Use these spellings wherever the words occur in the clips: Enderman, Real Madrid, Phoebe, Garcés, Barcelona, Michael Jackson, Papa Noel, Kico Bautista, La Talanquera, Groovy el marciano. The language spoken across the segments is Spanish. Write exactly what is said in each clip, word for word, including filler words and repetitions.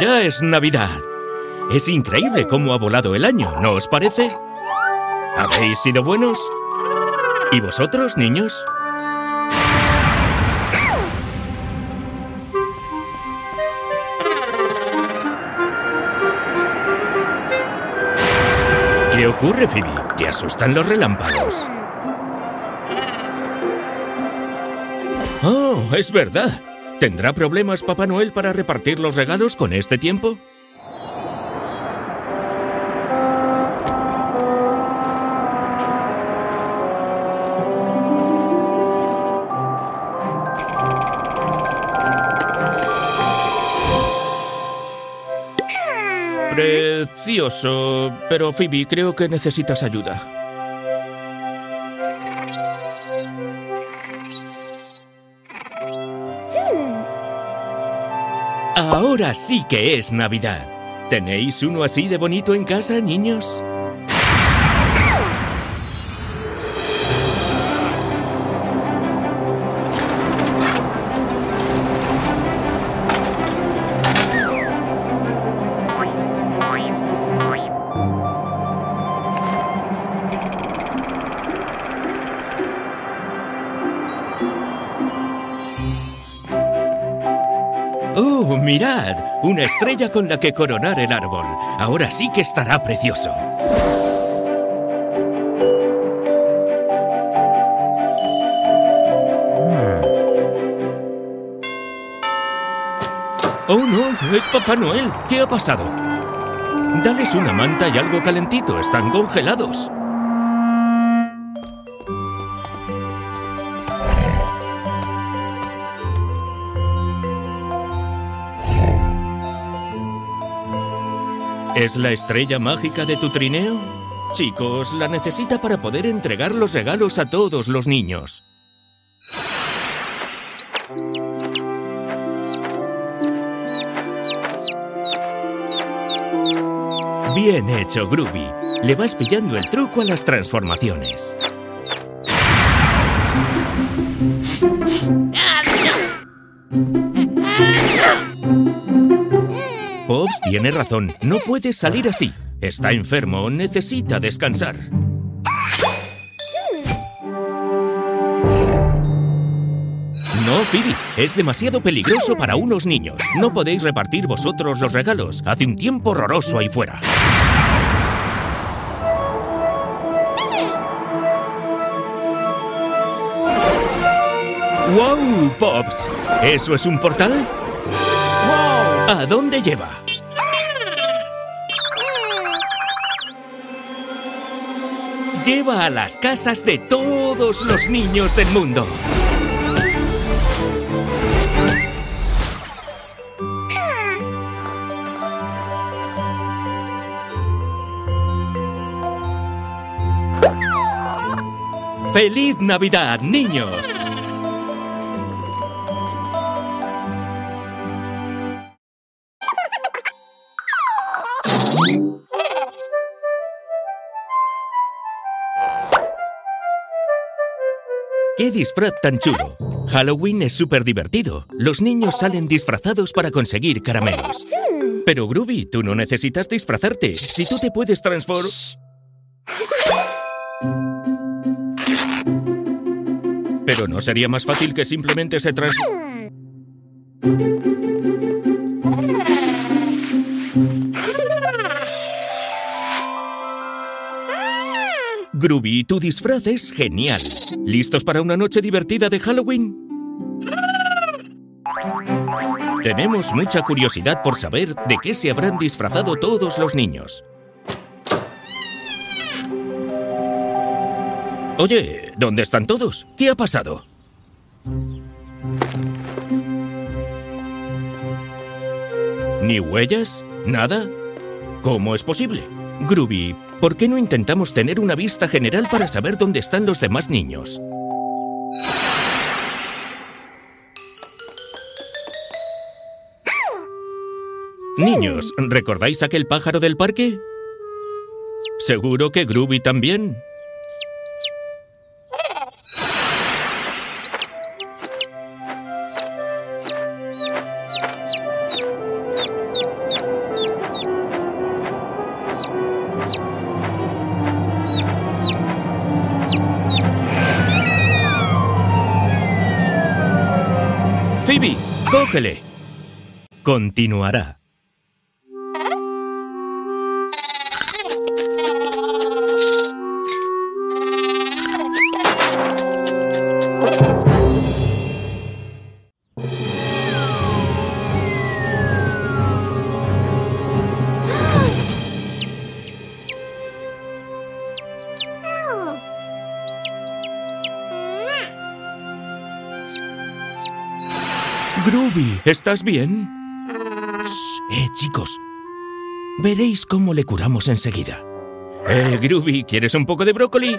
¡Ya es Navidad! Es increíble cómo ha volado el año, ¿no os parece? ¿Habéis sido buenos? ¿Y vosotros, niños? ¿Qué ocurre, Phoebe? ¿Te asustan los relámpagos? ¡Oh, es verdad! ¿Tendrá problemas Papá Noel para repartir los regalos con este tiempo? Precioso, pero Phoebe, creo que necesitas ayuda. Ahora sí que es Navidad. ¿Tenéis uno así de bonito en casa, niños? ¡Oh, mirad! Una estrella con la que coronar el árbol. Ahora sí que estará precioso. ¡Oh, no! ¡Es Papá Noel! ¿Qué ha pasado? Dales una manta y algo calentito. Están congelados. ¿Es la estrella mágica de tu trineo? Chicos, la necesita para poder entregar los regalos a todos los niños. Bien hecho, Groovy. Le vas pillando el truco a las transformaciones. Pops tiene razón, no puede salir así. Está enfermo, necesita descansar. No, Phoebe, es demasiado peligroso para unos niños. No podéis repartir vosotros los regalos. Hace un tiempo horroroso ahí fuera. ¡Wow, Pops! ¿Eso es un portal? ¿A dónde lleva? Lleva a las casas de todos los niños del mundo. ¡Feliz Navidad, niños! ¡Qué disfraz tan chulo! Halloween es súper divertido. Los niños salen disfrazados para conseguir caramelos. Pero Groovy, tú no necesitas disfrazarte. Si tú te puedes transformar... Pero ¿no sería más fácil que simplemente se transforme? Groovy, tu disfraz es genial. ¿Listos para una noche divertida de Halloween? Tenemos mucha curiosidad por saber de qué se habrán disfrazado todos los niños. Oye, ¿dónde están todos? ¿Qué ha pasado? ¿Ni huellas? ¿Nada? ¿Cómo es posible? Groovy, ¿por qué no intentamos tener una vista general para saber dónde están los demás niños? Niños, ¿recordáis aquel pájaro del parque? Seguro que Groovy también. Phoebe, cógele. Continuará. Groovy, ¿estás bien? Shh, eh, chicos. Veréis cómo le curamos enseguida. Eh, Groovy, ¿quieres un poco de brócoli?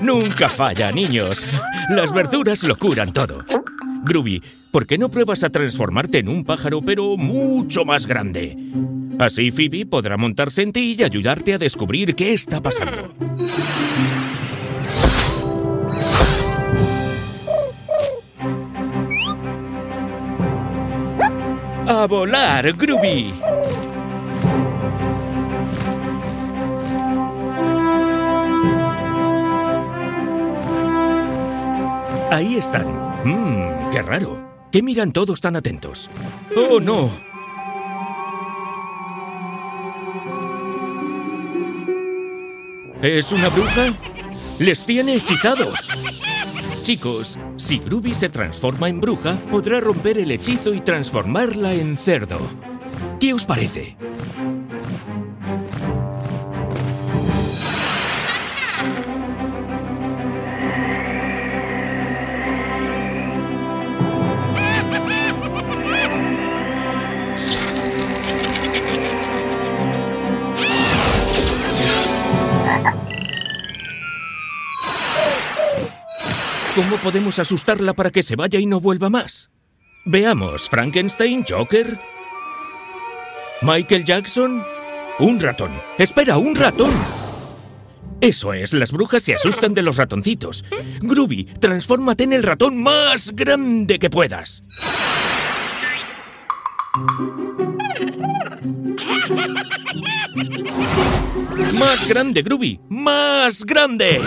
Nunca falla, niños. Las verduras lo curan todo. Groovy, ¿por qué no pruebas a transformarte en un pájaro, pero mucho más grande? Así Phoebe podrá montarse en ti y ayudarte a descubrir qué está pasando. ¡A volar, Groovy! Ahí están. Mmm, qué raro. ¿Qué miran todos tan atentos? ¡Oh, no! ¿Es una bruja? ¡Les tiene hechizados! Chicos, si Groovy se transforma en bruja, podrá romper el hechizo y transformarla en cerdo. ¿Qué os parece? ¿Cómo podemos asustarla para que se vaya y no vuelva más? Veamos, Frankenstein, Joker... Michael Jackson... Un ratón. ¡Espera, un ratón! Eso es, las brujas se asustan de los ratoncitos. Groovy, transfórmate en el ratón más grande que puedas. ¡Más grande, Groovy! ¡Más grande!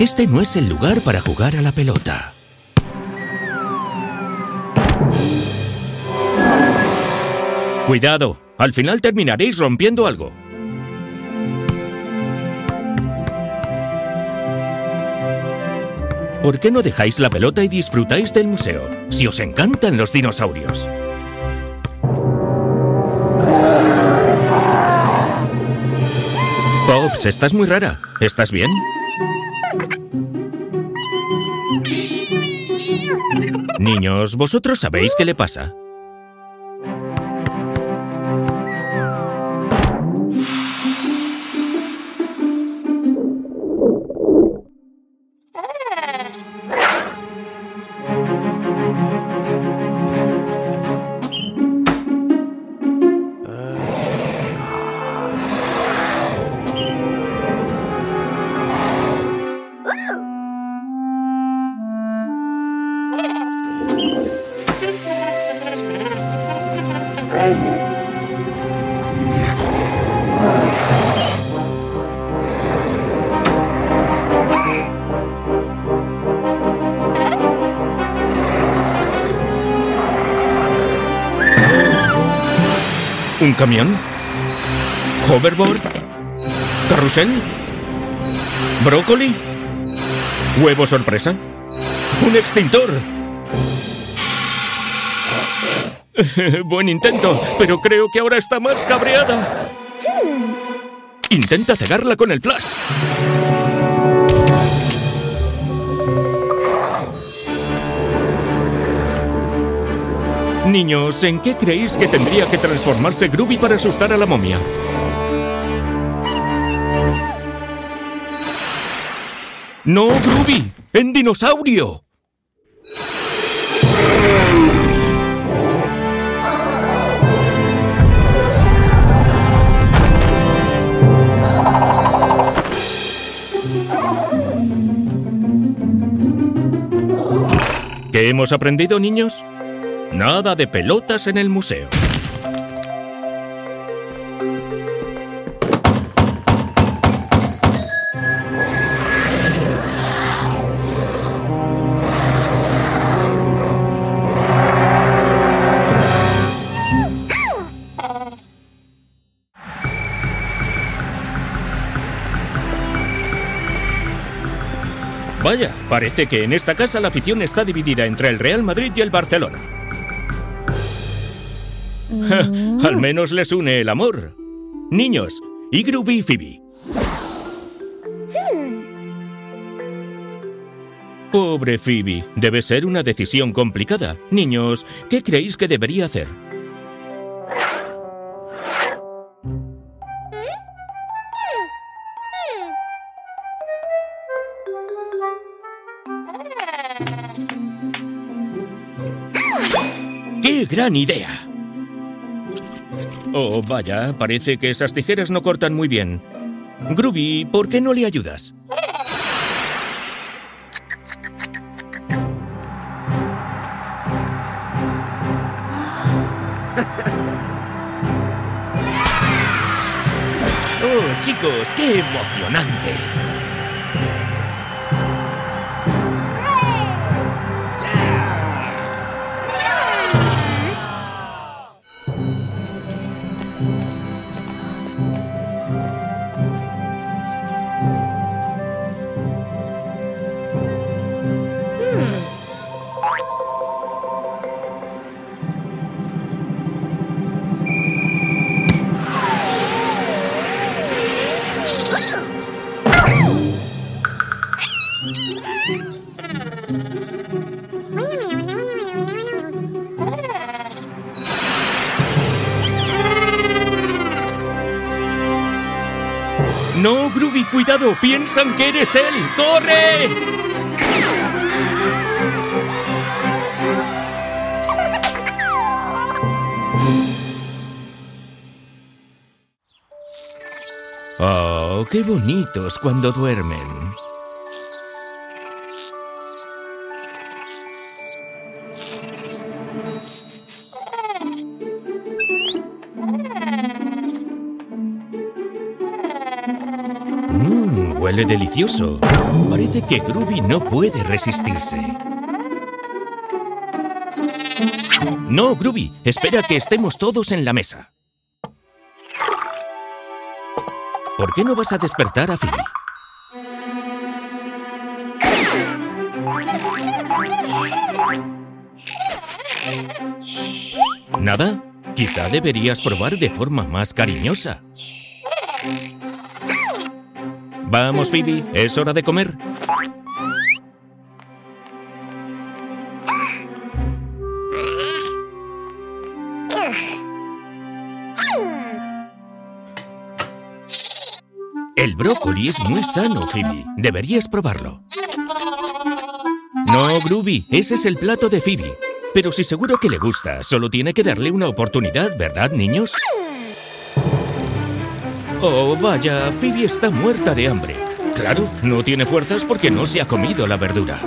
Este no es el lugar para jugar a la pelota. Cuidado, al final terminaréis rompiendo algo. ¿Por qué no dejáis la pelota y disfrutáis del museo? Si os encantan los dinosaurios. Pops, estás muy rara. ¿Estás bien? Niños, ¿vosotros sabéis qué le pasa? ¿Un camión? ¿Hoverboard? ¿Carrusel? ¿Brócoli? ¿Huevo sorpresa? ¿Un extintor? Buen intento, pero creo que ahora está más cabreada. Intenta cegarla con el flash. Niños, ¿en qué creéis que tendría que transformarse Groovy para asustar a la momia? ¡No, Groovy! ¡En dinosaurio! ¿Qué hemos aprendido, niños? Nada de pelotas en el museo. Vaya, parece que en esta casa la afición está dividida entre el Real Madrid y el Barcelona. Mm. Al menos les une el amor. Niños, y Groovy y Phoebe. Mm. Pobre Phoebe, debe ser una decisión complicada. Niños, ¿qué creéis que debería hacer? ¡Qué gran idea! Oh, vaya, parece que esas tijeras no cortan muy bien. Groovy, ¿por qué no le ayudas? Oh, chicos, qué emocionante. No, Groovy, cuidado, piensan que eres él. ¡Corre! Oh, qué bonitos cuando duermen. Huele delicioso. Parece que Groovy no puede resistirse. No, Groovy, espera que estemos todos en la mesa. ¿Por qué no vas a despertar a Phoebe? ¿Nada? Quizá deberías probar de forma más cariñosa. Vamos, Phoebe, es hora de comer. El brócoli es muy sano, Phoebe. Deberías probarlo. No, Groovy, ese es el plato de Phoebe. Pero si seguro que le gusta, solo tiene que darle una oportunidad, ¿verdad, niños? Oh, vaya, Phoebe está muerta de hambre. Claro, no tiene fuerzas porque no se ha comido la verdura.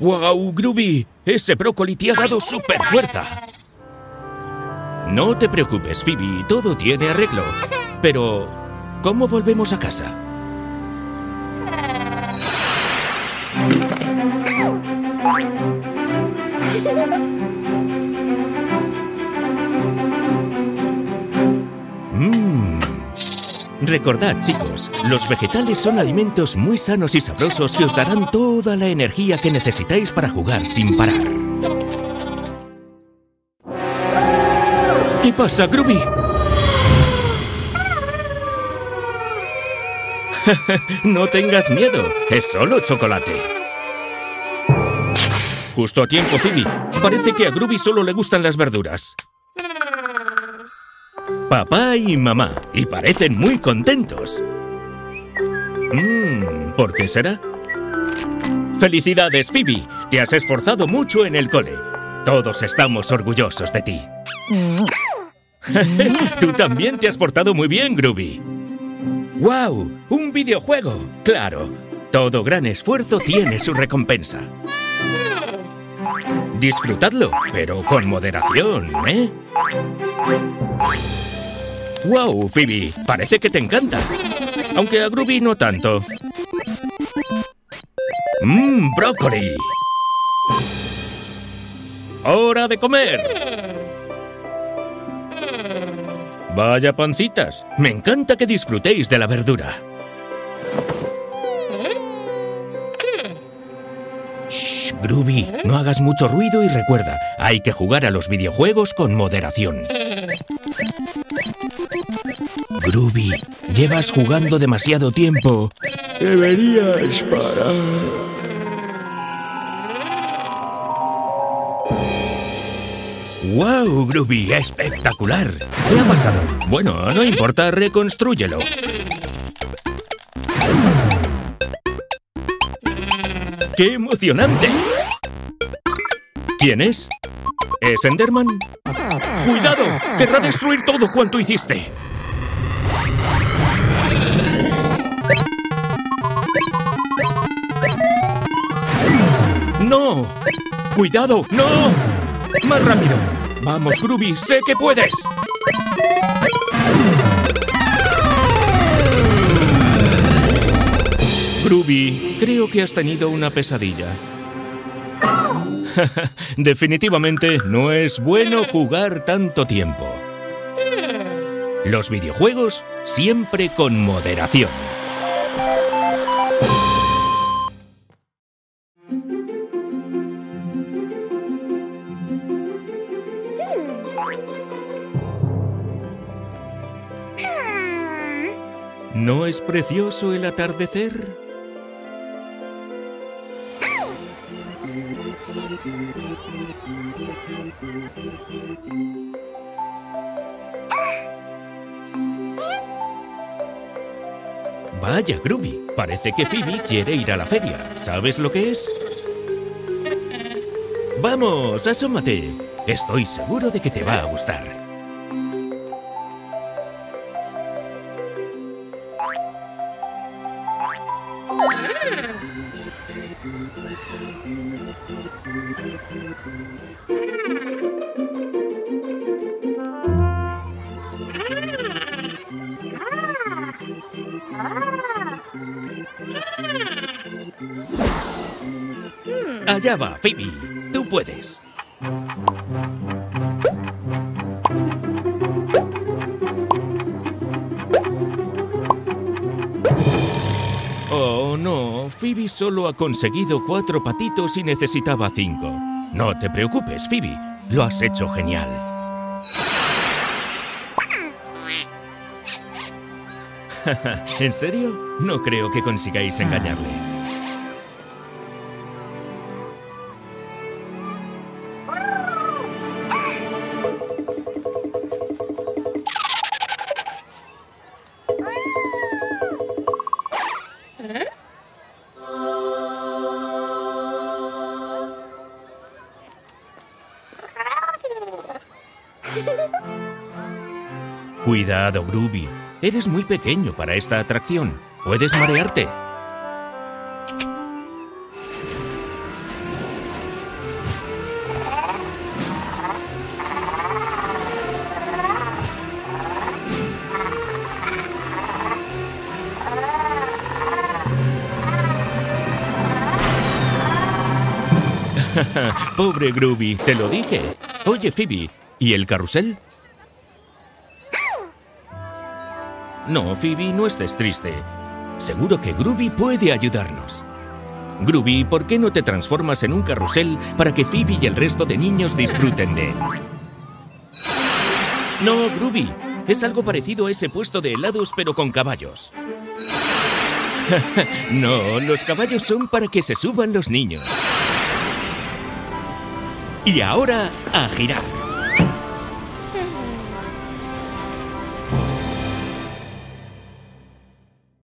¡Wow, Groovy! Ese brócoli te ha dado super fuerza. No te preocupes, Phoebe, todo tiene arreglo. Pero, ¿cómo volvemos a casa? Mm. Recordad, chicos, los vegetales son alimentos muy sanos y sabrosos que os darán toda la energía que necesitáis para jugar sin parar. ¿Qué pasa, Groovy? No tengas miedo, es solo chocolate. Justo a tiempo, Phoebe. Parece que a Groovy solo le gustan las verduras. Papá y mamá. Y parecen muy contentos. Mmm, ¿por qué será? ¡Felicidades, Phoebe! Te has esforzado mucho en el cole. Todos estamos orgullosos de ti. Tú también te has portado muy bien, Groovy. ¡Wow! ¡Un videojuego! ¡Claro! Todo gran esfuerzo tiene su recompensa. Disfrutadlo, pero con moderación, ¿eh? ¡Wow, Phoebe! Parece que te encanta. Aunque a Groovy no tanto. ¡Mmm, brócoli! ¡Hora de comer! ¡Vaya pancitas! Me encanta que disfrutéis de la verdura. Shh, Groovy, no hagas mucho ruido y recuerda, hay que jugar a los videojuegos con moderación. Groovy, llevas jugando demasiado tiempo. Deberías parar. ¡Wow, Groovy! ¡Espectacular! ¿Qué ha pasado? Bueno, no importa, reconstrúyelo. ¡Qué emocionante! ¿Quién es? ¿Es Enderman? ¡Cuidado! ¡Querrá destruir todo cuanto hiciste! ¡No! ¡Cuidado! ¡No! ¡Más rápido! ¡Vamos, Groovy! ¡Sé que puedes! Groovy, creo que has tenido una pesadilla. Definitivamente no es bueno jugar tanto tiempo. Los videojuegos siempre con moderación. ¿No es precioso el atardecer? Vaya, Groovy, parece que Phoebe quiere ir a la feria. ¿Sabes lo que es? ¡Vamos, asómate! Estoy seguro de que te va a gustar. Allá va, Phoebe. Tú puedes. Oh, no. Phoebe solo ha conseguido cuatro patitos y necesitaba cinco. No te preocupes, Phoebe. Lo has hecho genial. ¿En serio? No creo que consigáis engañarle. Cuidado, Groovy. Eres muy pequeño para esta atracción. Puedes marearte. Pobre Groovy, te lo dije. Oye, Phoebe, ¿y el carrusel? No, Phoebe, no estés triste. Seguro que Groovy puede ayudarnos. Groovy, ¿por qué no te transformas en un carrusel para que Phoebe y el resto de niños disfruten de él? No, Groovy, es algo parecido a ese puesto de helados pero con caballos. No, los caballos son para que se suban los niños. Y ahora, a girar.